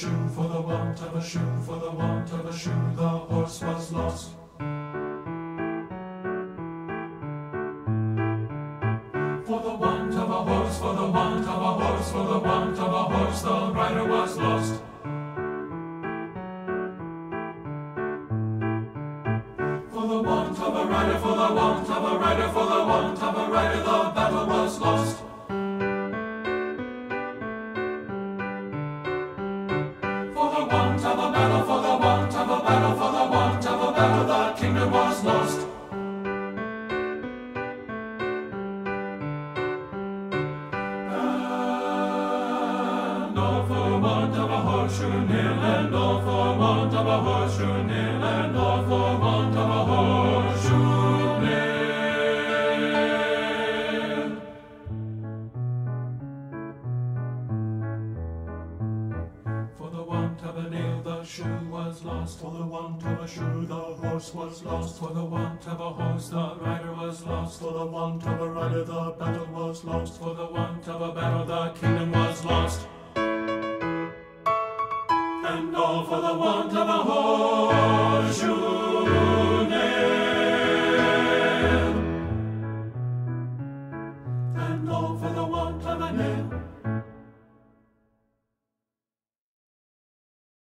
shoe, for the want of a shoe, for the want of a shoe, the horse was lost. For the want of a horse, for the want of a horse, for the want of a horse, the rider was lost. For the want of a rider, for the want of a rider, for the want of a rider, the battle was lost. For the want of a battle, for the want of a battle, the kingdom was lost. And all for want of a horseshoe, kneel, and all for want of a horseshoe, kneel, and all for want of a horseshoe. Shoe was lost, for the want of a shoe, the horse was lost, for the want of a horse, the rider was lost, for the want of a rider, the battle was lost, for the want of a battle, the kingdom was lost. And all for the want of a horseshoe.